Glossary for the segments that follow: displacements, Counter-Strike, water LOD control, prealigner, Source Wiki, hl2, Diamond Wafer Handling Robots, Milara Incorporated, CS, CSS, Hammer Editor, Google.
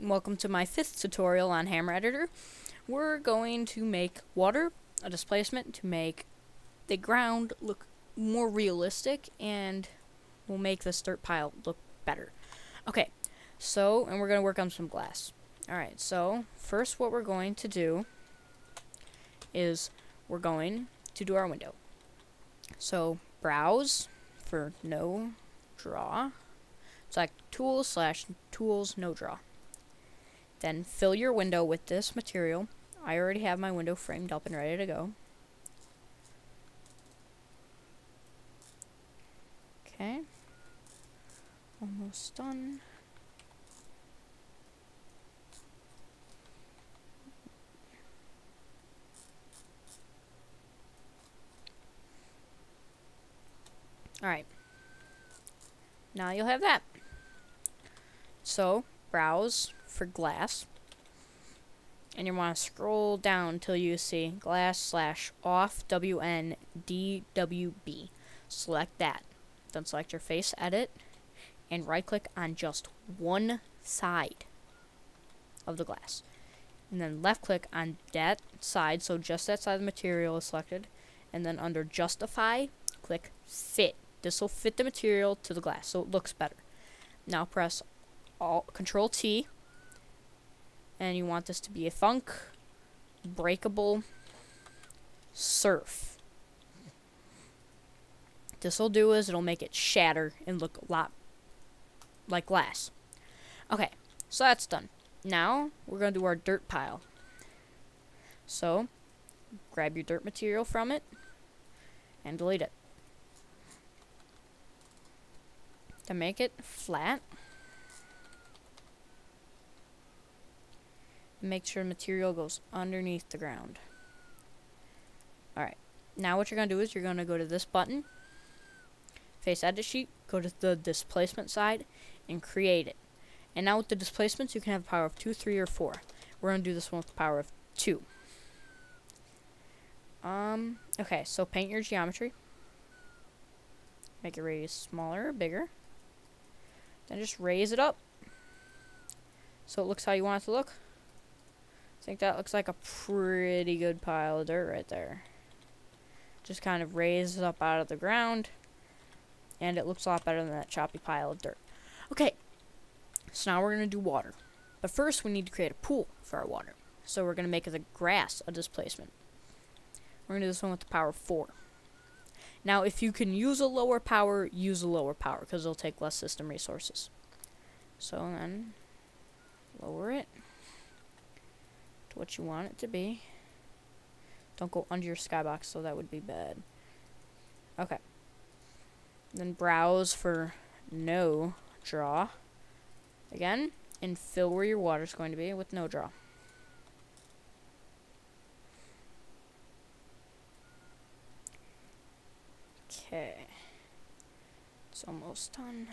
welcome to my 5th tutorial on Hammer Editor. We're going to make water a displacement to make the ground look more realistic, and we'll make this dirt pile look better. Okay, so, and we're going to work on some glass. Alright, so first what we're going to do is we're going to do our window. So browse for no draw, select tools /tools no draw. Then fill your window with this material. I already have my window framed up and ready to go. Okay, almost done. Alright, now you'll have that. So, browse for glass, and you want to scroll down till you see glass /off WN DWB. Select that. Then select your face edit, and right click on just one side of the glass. And then left click on that side, so just that side of the material is selected. And then under justify, click fit. This will fit the material to the glass, so it looks better. Now press Control-T, and you want this to be a thunk, breakable, surf. This will do is it'll make it shatter and look a lot like glass. Okay, so that's done. Now we're going to do our dirt pile. So grab your dirt material from it and delete it. To make it flat, make sure the material goes underneath the ground. Alright, now what you're going to do is you're going to go to this button, face edit sheet, go to the displacement side, and create it. And now with the displacements, you can have a power of 2, 3, or 4. We're going to do this one with the power of 2. Okay, so paint your geometry. Make it raise smaller or bigger. Then just raise it up so it looks how you want it to look. I think that looks like a pretty good pile of dirt right there. Just kind of raise it up out of the ground, and it looks a lot better than that choppy pile of dirt. Okay, so now we're going to do water. But first we need to create a pool for our water. So we're going to make the grass a displacement. We're going to do this one with the power 4. Now, if you can use a lower power, because it'll take less system resources. So then, lower it to what you want it to be. Don't go under your skybox, so that would be bad. Okay. Then browse for no draw. Again, and fill where your water's going to be with no draw. Okay, it's almost done.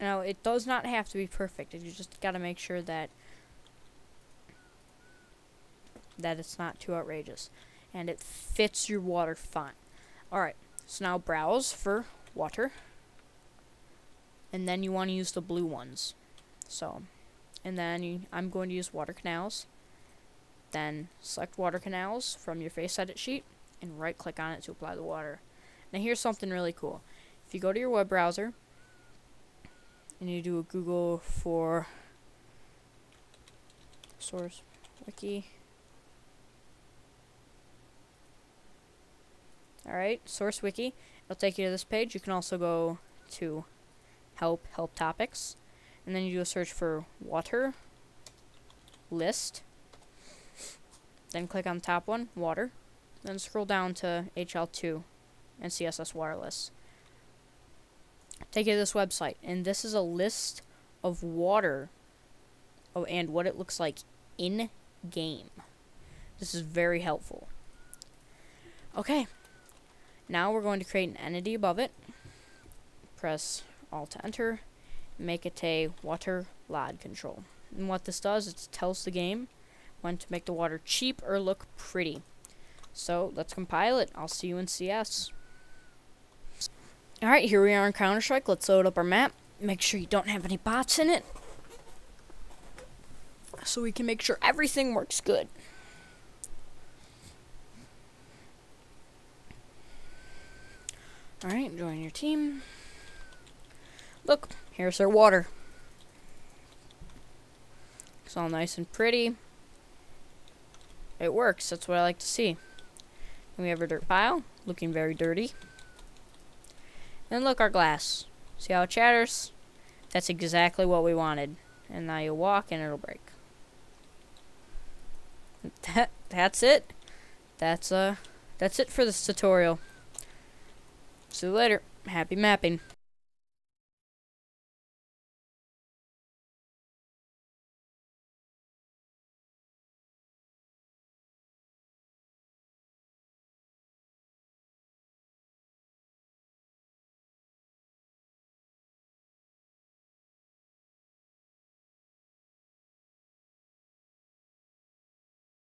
Now, it does not have to be perfect. You just gotta make sure that it's not too outrageous, and it fits your water font. Alright, so now browse for water, and then you want to use the blue ones. So, and then I'm going to use water canals. Then select water canals from your face edit sheet and right click on it to apply the water. Now here's something really cool. If you go to your web browser and you do a Google for Source Wiki. Alright, Source Wiki. It'll take you to this page. You can also go to help topics, and then you do a search for water list. Then click on the top one, water. Then scroll down to hl2 and CSS water lists. Take you to this website, and this is a list of water and what it looks like in game. This is very helpful. Okay, now we're going to create an entity above it. Press Alt to enter. Make it a water LOD control. And what this does is it tells the game when to make the water cheap or look pretty. So let's compile it. I'll see you in CS. Alright, here we are in Counter-Strike. Let's load up our map. Make sure you don't have any bots in it, so we can make sure everything works good. Alright, join your team. Look, here's our water. It's all nice and pretty. It works, that's what I like to see. And we have our dirt pile, looking very dirty. And look, our glass. See how it shatters? That's exactly what we wanted. And now you walk and it'll break. That's it. That's it for this tutorial. See you later. Happy mapping.